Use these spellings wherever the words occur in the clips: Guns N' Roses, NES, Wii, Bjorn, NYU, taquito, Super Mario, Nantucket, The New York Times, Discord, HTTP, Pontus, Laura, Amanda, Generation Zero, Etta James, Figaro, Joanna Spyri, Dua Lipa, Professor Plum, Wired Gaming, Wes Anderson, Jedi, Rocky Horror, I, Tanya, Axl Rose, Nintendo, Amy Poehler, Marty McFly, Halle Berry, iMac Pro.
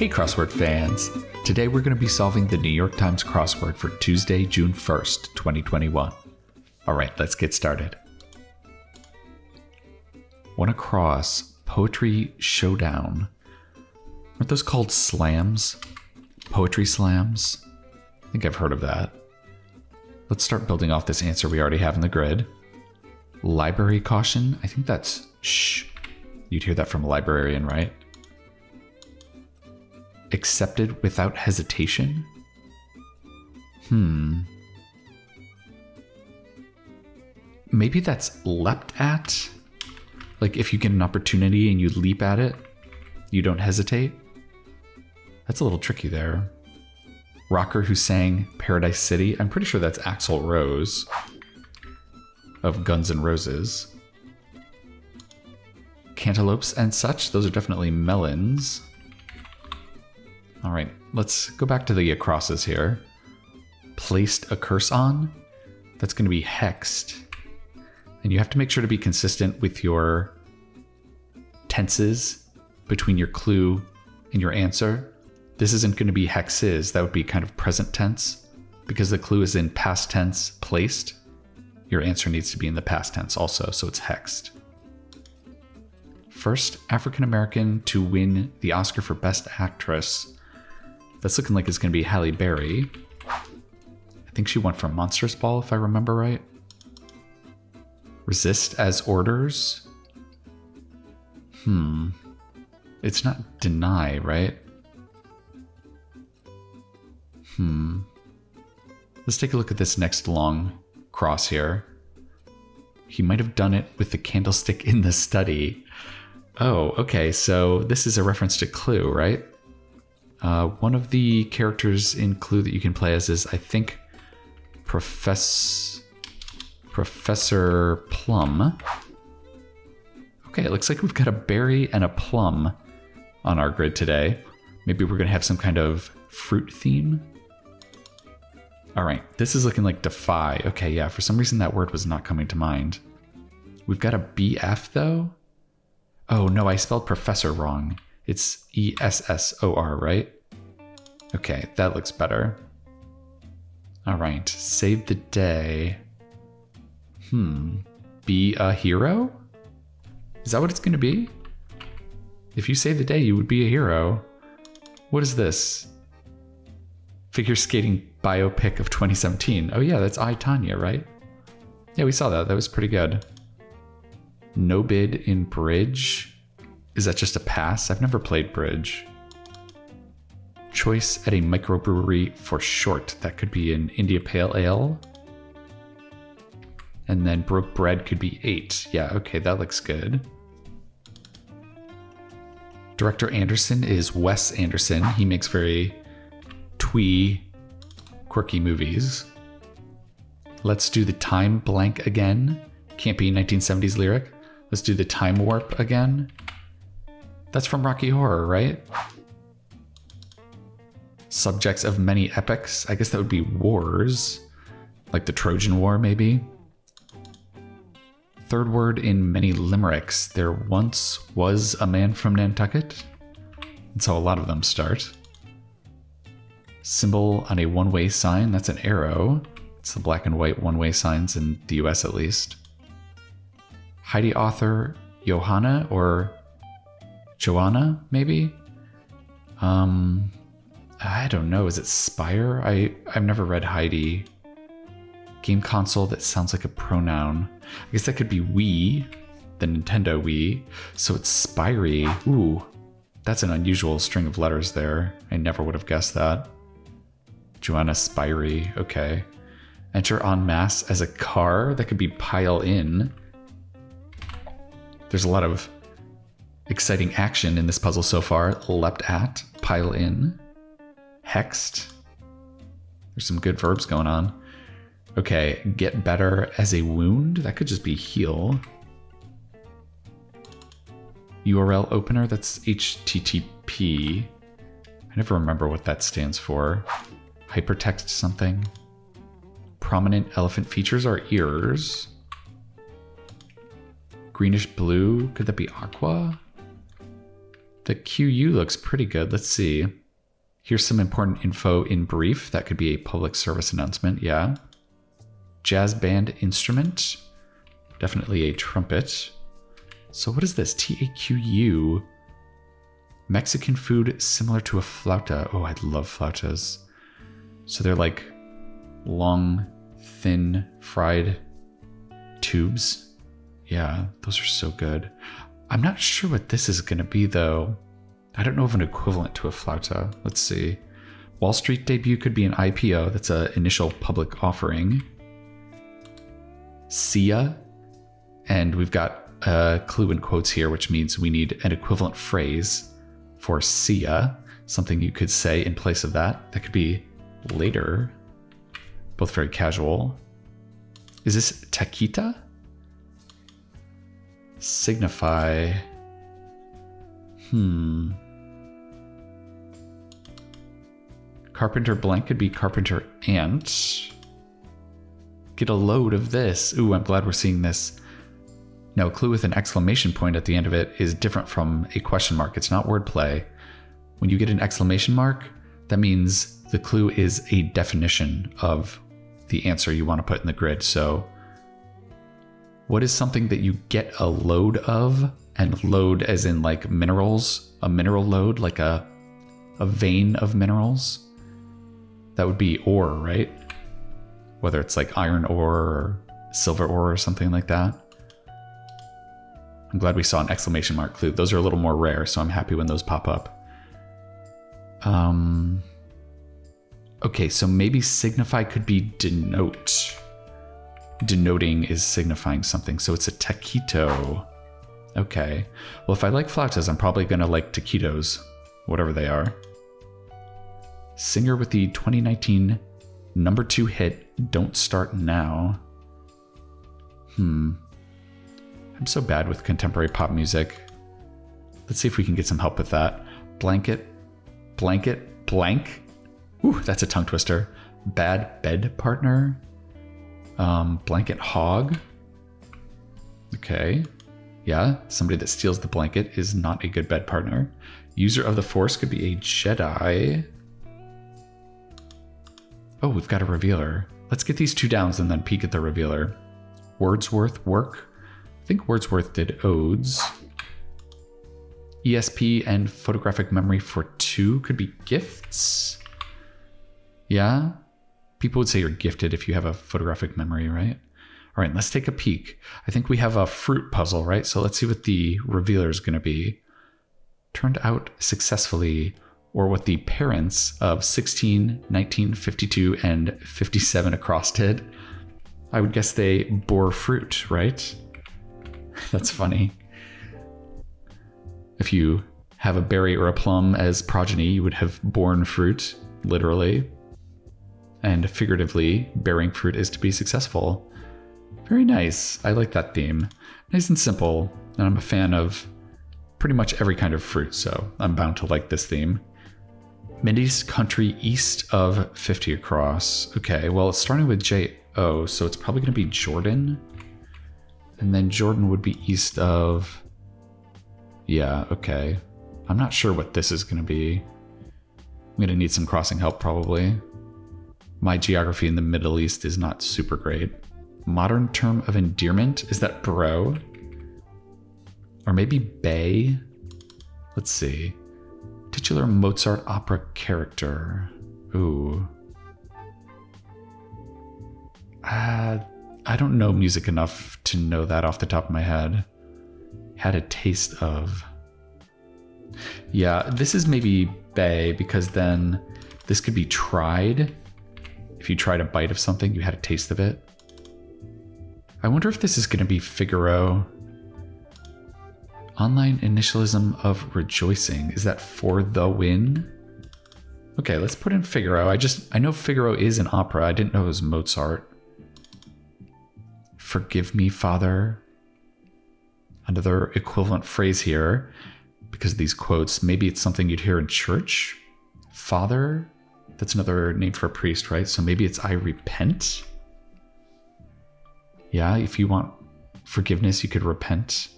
Hey Crossword fans! Today we're going to be solving the New York Times crossword for Tuesday, June 1st, 2021. Alright, let's get started. Want to cross Poetry Showdown? Aren't those called slams? Poetry slams? I think I've heard of that. Let's start building off this answer we already have in the grid. Library caution? I think that's shh. You'd hear that from a librarian, right? Accepted without hesitation? Maybe that's leapt at? Like if you get an opportunity and you leap at it, you don't hesitate? That's a little tricky there. Rocker who sang Paradise City? I'm pretty sure that's Axl Rose of Guns N' Roses. Cantaloupes and such, those are definitely melons. All right, let's go back to the crosses here. Placed a curse on, that's gonna be hexed. And you have to make sure to be consistent with your tenses between your clue and your answer. This isn't gonna be hexes, that would be kind of present tense because the clue is in past tense placed. Your answer needs to be in the past tense also, so it's hexed. First African-American to win the Oscar for Best Actress. That's looking like it's going to be Halle Berry. I think she won for Monster's Ball, if I remember right. Resist as orders? It's not deny, right? Let's take a look at this next long cross here. He might have done it with the candlestick in the study. Oh, okay, so this is a reference to Clue, right? One of the characters in Clue that you can play as is, I think, Professor Plum. Okay, it looks like we've got a berry and a plum on our grid today. Maybe we're gonna have some kind of fruit theme. All right, this is looking like defy. Okay, yeah, for some reason that word was not coming to mind. We've got a BF though. Oh no, I spelled professor wrong. It's E-S-S-O-R, right? Okay, that looks better. All right, save the day. Be a hero? Is that what it's gonna be? If you save the day, you would be a hero. What is this? Figure skating biopic of 2017. Oh yeah, that's I, Tanya, right? Yeah, we saw that, that was pretty good. No bid in bridge. Is that just a pass? I've never played bridge. Choice at a microbrewery for short. That could be an India Pale Ale. And then broke bread could be 8. Yeah, okay, that looks good. Director Anderson is Wes Anderson. He makes very twee, quirky movies. Let's do the time blank again. Can't be 1970s lyric. Let's do the time warp again. That's from Rocky Horror, right? Subjects of many epics. I guess that would be wars, like the Trojan War, maybe. Third word in many limericks. There once was a man from Nantucket. That's how a lot of them start. Symbol on a one-way sign. That's an arrow. It's the black and white one-way signs in the US at least. Heidi author Johanna or Joanna, maybe? I don't know, is it Spyre? I've never read Heidi. Game console, that sounds like a pronoun. I guess that could be Wii, the Nintendo Wii. So it's Spyri. Ooh, that's an unusual string of letters there. I never would have guessed that. Joanna Spyri, okay. Enter en masse as a car, that could be pile in. There's a lot of exciting action in this puzzle so far. Leapt at, pile in, hexed. There's some good verbs going on. Okay, get better as a wound. That could just be heal. URL opener, that's HTTP. I never remember what that stands for. Hypertext something. Prominent elephant features are ears. Greenish blue, could that be aqua? The QU looks pretty good. Let's see. Here's some important info in brief. That could be a public service announcement. Yeah. Jazz band instrument. Definitely a trumpet. So what is this? TAQU. Mexican food similar to a flauta. Oh, I love flautas. So they're like long, thin, fried tubes. Yeah, those are so good. I'm not sure what this is going to be, though. I don't know of an equivalent to a flauta. Let's see. Wall Street debut could be an IPO. That's an initial public offering. SIA. And we've got a clue in quotes here, which means we need an equivalent phrase for SIA. Something you could say in place of that. That could be later. Both very casual. Is this taquita? Signify. Carpenter blank could be carpenter ant. Get a load of this. Ooh, I'm glad we're seeing this. Now, a clue with an exclamation point at the end of it is different from a question mark. It's not wordplay. When you get an exclamation mark, that means the clue is a definition of the answer you want to put in the grid. So what is something that you get a load of? And load as in like minerals, a mineral load, like a vein of minerals. That would be ore, right? Whether it's like iron ore or silver ore or something like that. I'm glad we saw an exclamation mark clue. Those are a little more rare, so I'm happy when those pop up. Okay, so maybe signify could be denote. Denoting is signifying something, so it's a taquito. Okay, well, if I like flautas, I'm probably going to like taquitos, whatever they are. Singer with the 2019 #2 hit, Don't Start Now. I'm so bad with contemporary pop music. Let's see if we can get some help with that. Blanket, blanket, blank. Ooh, that's a tongue twister. Bad bed partner. Blanket hog. Okay. Yeah, somebody that steals the blanket is not a good bed partner. User of the Force could be a Jedi. Oh, we've got a revealer. Let's get these two downs and then peek at the revealer. Wordsworth work. I think Wordsworth did odes. ESP and photographic memory for two could be gifts. Yeah, people would say you're gifted if you have a photographic memory, right? All right, let's take a peek. I think we have a fruit puzzle, right? So let's see what the revealer is going to be. Turned out successfully, or what the parents of 16, 19, 52, and 57 across did. I would guess they bore fruit, right? That's funny. If you have a berry or a plum as progeny, you would have borne fruit, literally. And figuratively, bearing fruit is to be successful. Very nice. I like that theme. Nice and simple, and I'm a fan of pretty much every kind of fruit, so I'm bound to like this theme. Mindy's Country east of 50 across. Okay, well, it's starting with J-O, so it's probably going to be Jordan. And then Jordan would be east of... Yeah, okay. I'm not sure what this is going to be. I'm going to need some crossing help, probably. My geography in the Middle East is not super great. Modern term of endearment? Is that bro? Or maybe bay? Let's see. Titular Mozart opera character. Ooh. I don't know music enough to know that off the top of my head. Had a taste of. Yeah, this is maybe bay because then this could be tried. If you tried a bite of something, you had a taste of it. I wonder if this is going to be Figaro. Online initialism of rejoicing. Is that for the win? Okay, let's put in Figaro. I know Figaro is an opera. I didn't know it was Mozart. Forgive me, Father. Another equivalent phrase here because of these quotes. Maybe it's something you'd hear in church. Father, that's another name for a priest, right? So maybe it's I repent. Yeah, if you want forgiveness, you could repent.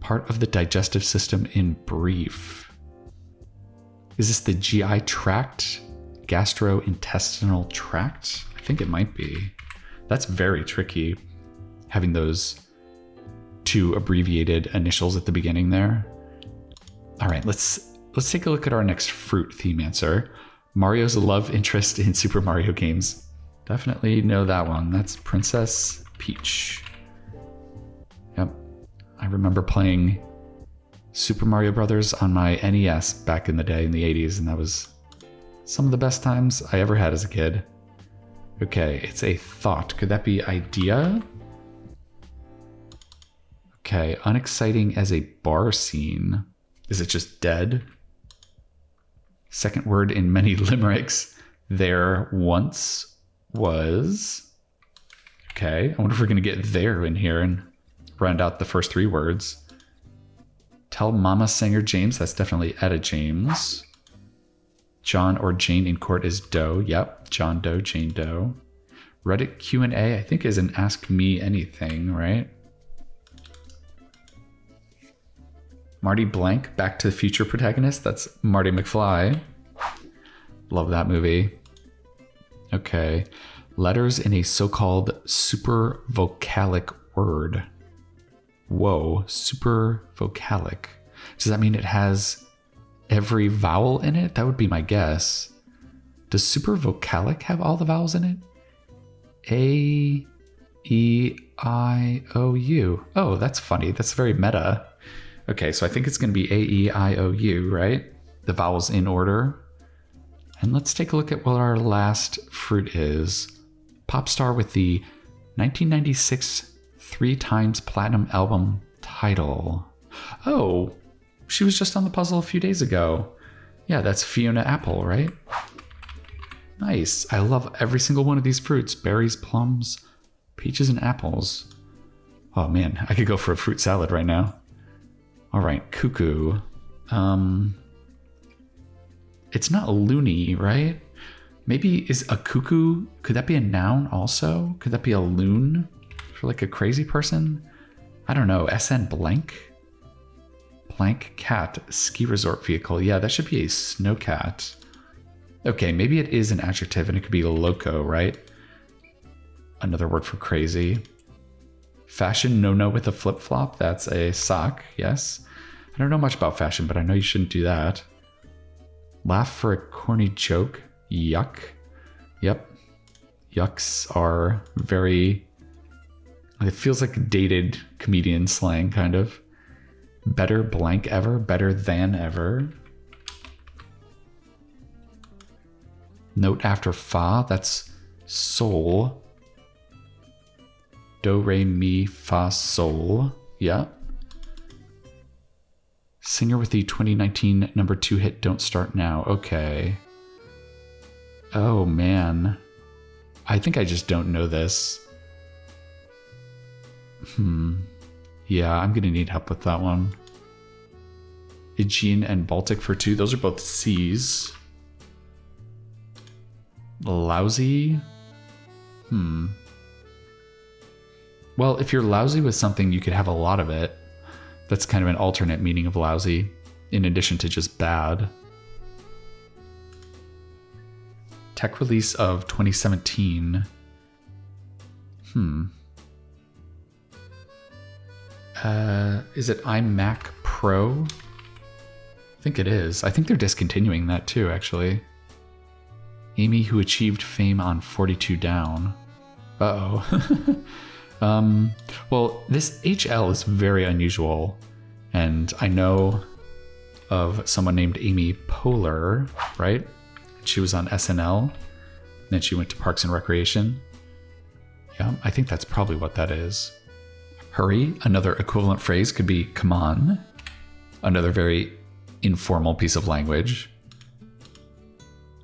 part of the digestive system in brief? Is this the GI tract? Gastrointestinal tract? I think it might be. That's very tricky, having those two abbreviated initials at the beginning there. All right, let's take a look at our next fruit theme answer. Mario's love interest in Super Mario games. Definitely know that one. That's Princess Peach. Yep. I remember playing Super Mario Brothers on my NES back in the day in the 80s, and that was some of the best times I ever had as a kid. Okay, it's a thought. Could that be idea? Okay, unexciting as a bar scene. Is it just dead? Second word in many limericks. There once was. Okay, I wonder if we're gonna get there in here and round out the first three words. Tell Mama Sanger James, that's definitely Etta James. John or Jane in court is Doe, yep, John Doe, Jane Doe. Reddit Q&A, I think is an Ask Me Anything, right? Marty Blank, Back to the Future protagonist, that's Marty McFly. Love that movie. Okay, letters in a so-called super vocalic word. Whoa, super vocalic. Does that mean it has every vowel in it? That would be my guess. Does super vocalic have all the vowels in it? A, E, I, O, U. Oh, that's funny. That's very meta. Okay, so I think it's going to be A, E, I, O, U, right? The vowels in order. And let's take a look at what our last fruit is. Pop star with the 1996 3 times platinum album title. Oh, she was just on the puzzle a few days ago. Yeah, that's Fiona Apple, right? Nice. I love every single one of these fruits. Berries, plums, peaches, and apples. Oh man, I could go for a fruit salad right now. All right, cuckoo. It's not loony, right? Maybe is a cuckoo, could that be a noun also? Could that be a loon? For like a crazy person? I don't know, SN blank? Blank cat, ski resort vehicle. Yeah, that should be a snow cat. Okay, maybe it is an adjective and it could be loco, right? Another word for crazy. Fashion no-no with a flip-flop, that's a sock, yes. I don't know much about fashion, but I know you shouldn't do that. Laugh for a corny joke, yuck. Yep, yucks are very... It feels like dated comedian slang, kind of. Better blank ever, better than ever. Note after fa, that's sol. Do, re, mi, fa, sol. Yeah. Singer with the 2019 #2 hit Don't Start Now. Okay. Oh, man. I think I just don't know this. Yeah, I'm gonna need help with that one. Aegean and Baltic for 2. Those are both C's. Lousy. Well, if you're lousy with something, you could have a lot of it. That's kind of an alternate meaning of lousy, in addition to just bad. Tech release of 2017. Is it iMac Pro? I think it is. I think they're discontinuing that too, actually. Amy, who achieved fame on 42 Down. Uh-oh. Well, this HL is very unusual. And I know of someone named Amy Poehler, right? She was on SNL. And then she went to Parks and Recreation. Yeah, I think that's probably what that is. Hurry, another equivalent phrase could be come on. Another very informal piece of language.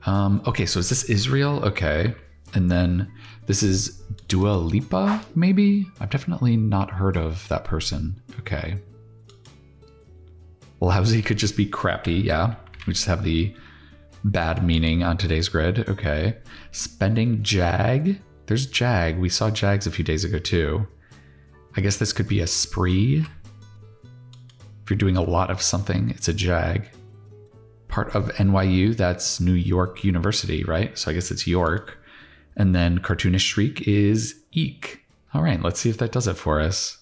Okay, so is this Israel? Okay. And then this is Dua Lipa, maybe? I've definitely not heard of that person. Okay. Lousy could just be crappy, yeah. We just have the bad meaning on today's grid, okay. Spending jag. There's jag. We saw jags a few days ago too. I guess this could be a spree. If you're doing a lot of something, it's a JAG. Part of NYU, that's New York University, right? So I guess it's York. And then Cartoonist Shriek is Eek. All right, let's see if that does it for us.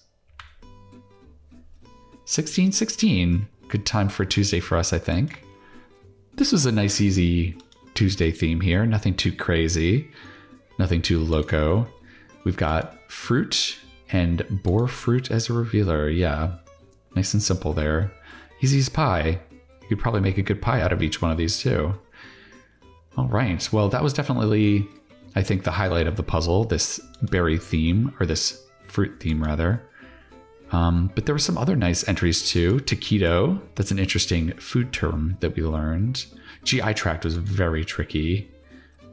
1616. Good time for Tuesday for us, I think. This was a nice, easy Tuesday theme here. Nothing too crazy. Nothing too loco. We've got fruit and bore fruit as a revealer. Yeah, nice and simple there. Easy as pie. You could probably make a good pie out of each one of these too. All right. Well, that was definitely, I think, the highlight of the puzzle, this berry theme, or this fruit theme rather. But there were some other nice entries too. Taquito, that's an interesting food term that we learned. GI tract was very tricky.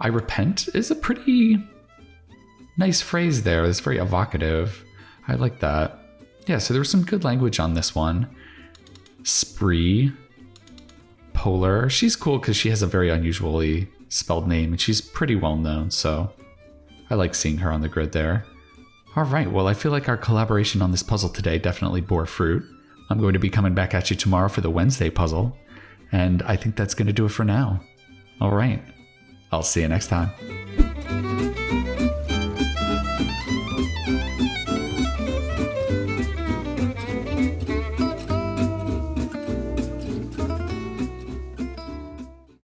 I repent is a pretty nice phrase there. It's very evocative. I like that. Yeah, so there was some good language on this one. Spree, Poehler. She's cool because she has a very unusually spelled name and she's pretty well known, so I like seeing her on the grid there. All right, well, I feel like our collaboration on this puzzle today definitely bore fruit. I'm going to be coming back at you tomorrow for the Wednesday puzzle, and I think that's going to do it for now. All right, I'll see you next time.